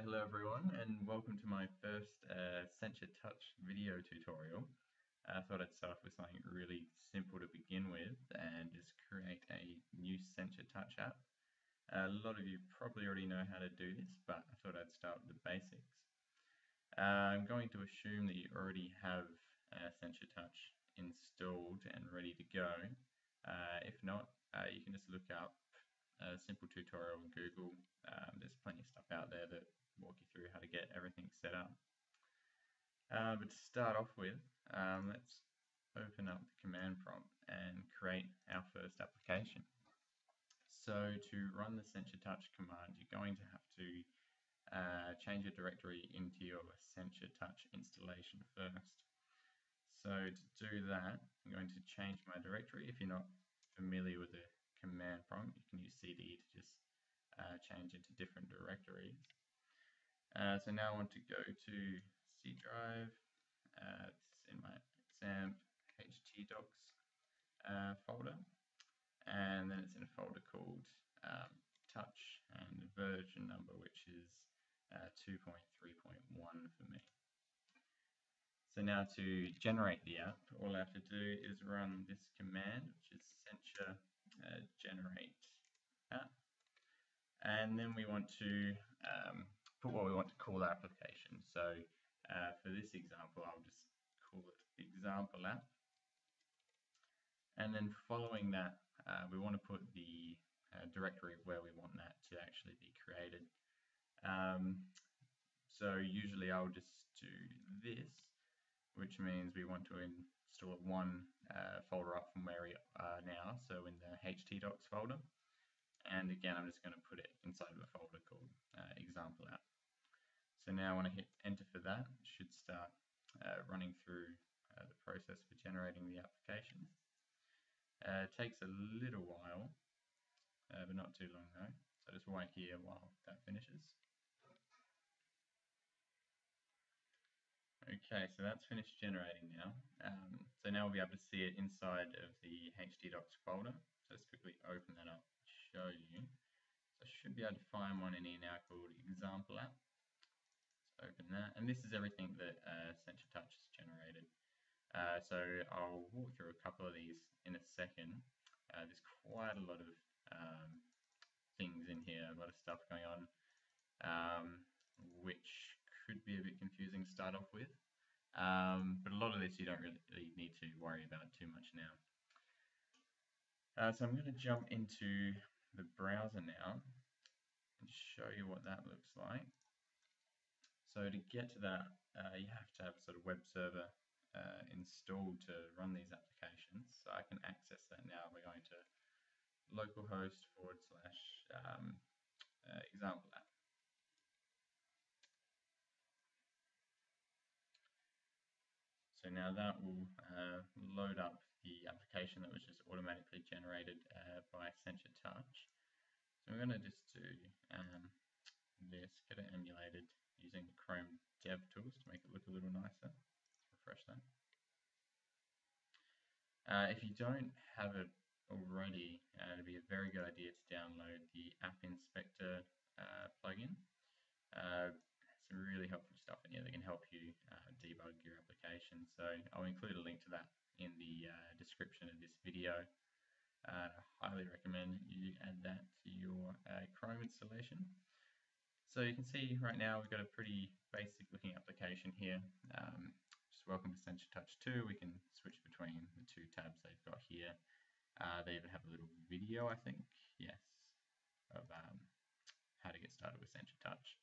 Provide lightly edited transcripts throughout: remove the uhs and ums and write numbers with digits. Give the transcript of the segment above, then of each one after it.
Hello everyone, and welcome to my first Sencha Touch video tutorial. I thought I'd start off with something really simple to begin with and just create a new Sencha Touch app. A lot of you probably already know how to do this, but I thought I'd start with the basics. I'm going to assume that you already have Sencha Touch installed and ready to go. If not, you can just look up a simple tutorial on Google. There's plenty of stuff out there that walk you through how to get everything set up. But to start off with, let's open up the command prompt and create our first application. So to run the Sencha Touch command, you're going to have to change your directory into your Sencha Touch installation first. So to do that, I'm going to change my directory. If you're not familiar with the command prompt, you can use cd to just change into different directories. So now I want to go to C drive, it's in my XAMPP htdocs folder, and then it's in a folder called touch, and the version number, which is 2.3.1 for me. So now to generate the app, all I have to do is run this command, which is Sencha generate app. And then we want to put what we want to call the application. So for this example, I'll just call it example app. And then following that, we want to put the directory where we want that to actually be created. So usually I'll just do this, which means we want to install one folder up from where we are now, so in the htdocs folder. And again, I'm just going to put it inside of a folder called example app. So now when I hit enter for that, it should start running through the process for generating the application. It takes a little while, but not too long though. So just wait here while that finishes. Okay, so that's finished generating now. So now we'll be able to see it inside of the htdocs folder. So let's quickly open that up. Show you. So I should be able to find one in here now called example app. Let's open that, and this is everything that Sencha Touch has generated. So I'll walk through a couple of these in a second. There's quite a lot of things in here, a lot of stuff going on, which could be a bit confusing to start off with. But a lot of this you don't really need to worry about too much now. So I'm going to jump into the browser now and show you what that looks like. So to get to that, you have to have a sort of web server installed to run these applications. So I can access that now. We're going to localhost/example app. So now that will load up the application that was just automatically generated by Sencha Touch. So I'm going to just do this, get it emulated using the Chrome dev tools to make it look a little nicer. Let's refresh that. If you don't have it already, it'd be a very good idea to download the App Inspector plugin. Some really helpful stuff in here that can help you debug your application. So I'll include a link to that in the description of this video. I highly recommend you add that to your Chrome installation. So you can see right now we've got a pretty basic looking application here. Just welcome to Sencha Touch 2. We can switch between the two tabs they've got here. They even have a little video, I think, yes, of how to get started with Sencha Touch.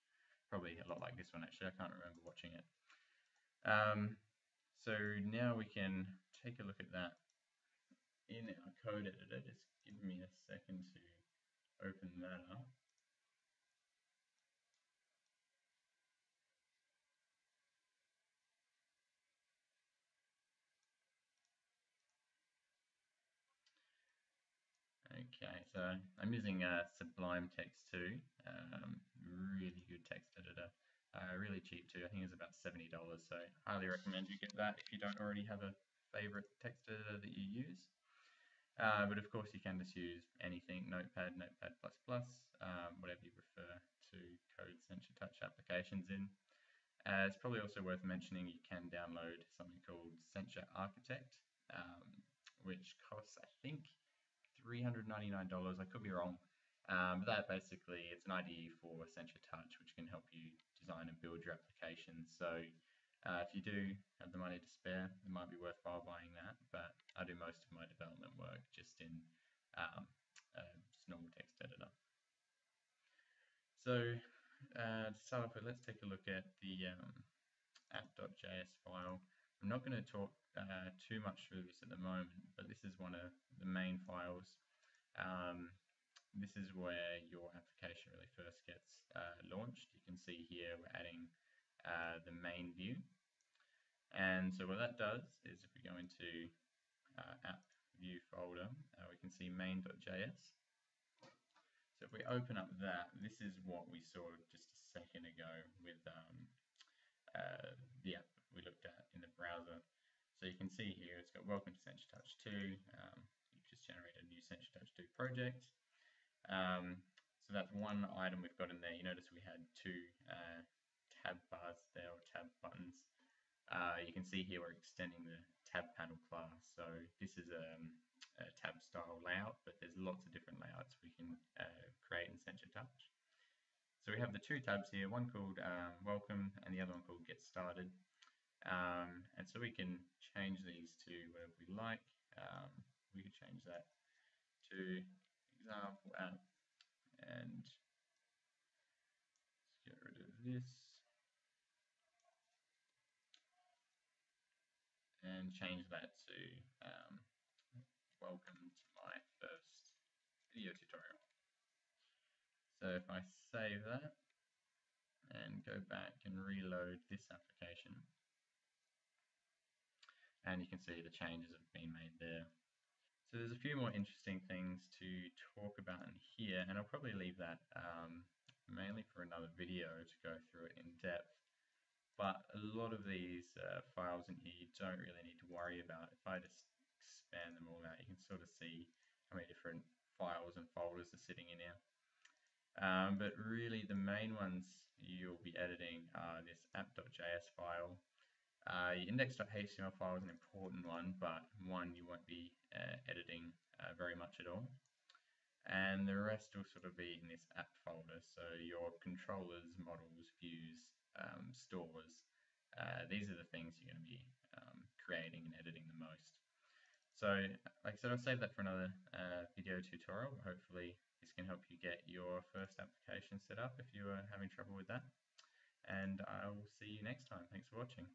Probably a lot like this one, actually. I can't remember watching it. So now we can take a look at that in our code editor. Just give me a second to open that up. Okay, so I'm using Sublime Text 2, really good text editor, really cheap too. I think it's about $70, so highly recommend you get that if you don't already have a favorite text editor that you use. But of course you can just use anything, Notepad, Notepad++, whatever you prefer to code Sencha Touch applications in. It's probably also worth mentioning you can download something called Sencha Architect, which costs, I think, $399. I could be wrong. But that basically, it's an IDE for Sencha Touch, which can help you design and build your applications. So if you do have the money to spare, it might be worthwhile buying that. But I do most of my development work just in just normal text editor. So to start off with, let's take a look at the app.js file. I'm not going to talk too much through this at the moment, but this is one of the main files. This is where your application really first gets launched. You can see here we're adding the main view. And so what that does is if we go into app view folder, we can see main.js. So if we open up that, this is what we saw just a second ago with the app we looked at in the browser. So you can see here it's got welcome to Sencha Touch 2. You've just generated a new Sencha Touch 2 project. So that's one item we've got in there. You notice we had two tab bars there, or tab buttons. You can see here we're extending the tab panel class. So this is a tab style layout, but there's lots of different layouts we can create in Sencha Touch. So we have the two tabs here, one called Welcome and the other one called Get Started. And so we can change these to whatever we like. We could change that to example app, and let's get rid of this and change that to welcome to my first video tutorial. So if I save that and go back and reload this application, and you can see the changes have been made there. So there's a few more interesting things to talk about in here, and I'll probably leave that mainly for another video to go through it in depth. But a lot of these files in here you don't really need to worry about. If I just expand them all out, you can sort of see how many different files and folders are sitting in here. But really the main ones you'll be editing are this app.js file. Your index.html file is an important one, but one you won't be editing very much at all. And the rest will sort of be in this app folder. So your controllers, models, views, stores, these are the things you're going to be creating and editing the most. So like I said, I'll save that for another video tutorial. Hopefully this can help you get your first application set up if you are having trouble with that. And I will see you next time. Thanks for watching.